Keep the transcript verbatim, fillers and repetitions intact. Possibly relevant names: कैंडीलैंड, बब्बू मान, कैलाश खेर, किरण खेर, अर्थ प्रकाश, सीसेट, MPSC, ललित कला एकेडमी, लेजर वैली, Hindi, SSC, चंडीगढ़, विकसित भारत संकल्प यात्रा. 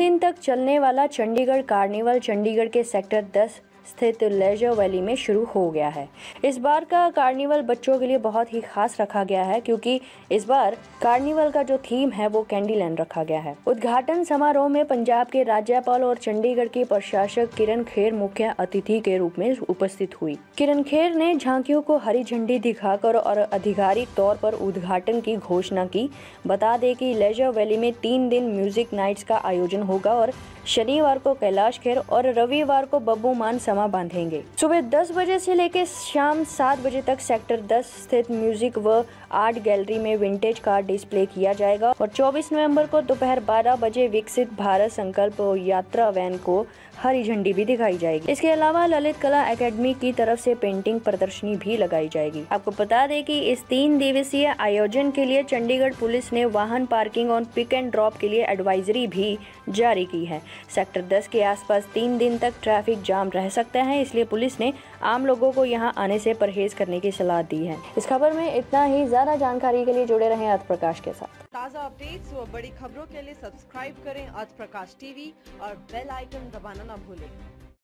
दिन तक चलने वाला चंडीगढ़ कार्निवल चंडीगढ़ के सेक्टर दस स्थित लेजर वैली में शुरू हो गया है। इस बार का कार्निवल बच्चों के लिए बहुत ही खास रखा गया है, क्योंकि इस बार कार्निवल का जो थीम है वो कैंडीलैंड रखा गया है। उद्घाटन समारोह में पंजाब के राज्यपाल और चंडीगढ़ के प्रशासक किरण खेर मुख्य अतिथि के रूप में उपस्थित हुई। किरण खेर ने झांकियों को हरी झंडी दिखाकर और आधिकारिक तौर पर उद्घाटन की घोषणा की। बता दें कि लेजर वैली में तीन दिन म्यूजिक नाइट्स का आयोजन होगा और शनिवार को कैलाश खेर और रविवार को बब्बू मान समा बांधेंगे। सुबह दस बजे से लेकर शाम सात बजे तक सेक्टर दस स्थित म्यूजिक व आर्ट गैलरी में विंटेज कार डिस्प्ले किया जाएगा और चौबीस नवंबर को दोपहर बारह बजे विकसित भारत संकल्प यात्रा वैन को हरी झंडी भी दिखाई जाएगी। इसके अलावा ललित कला एकेडमी की तरफ से पेंटिंग प्रदर्शनी भी लगाई जाएगी। आपको बता दें कि इस तीन दिवसीय आयोजन के लिए चंडीगढ़ पुलिस ने वाहन पार्किंग और पिक एंड ड्रॉप के लिए एडवाइजरी भी जारी की है। सेक्टर दस के आसपास तीन दिन तक ट्रैफिक जाम रह सकता है, इसलिए पुलिस ने आम लोगों को यहां आने से परहेज करने की सलाह दी है। इस खबर में इतना ही। ज्यादा जानकारी के लिए जुड़े रहें अर्थ प्रकाश के साथ। ताज़ा अपडेट्स और बड़ी खबरों के लिए सब्सक्राइब करें अर्थ प्रकाश टीवी और बेल आइकन दबाना ना भूलें।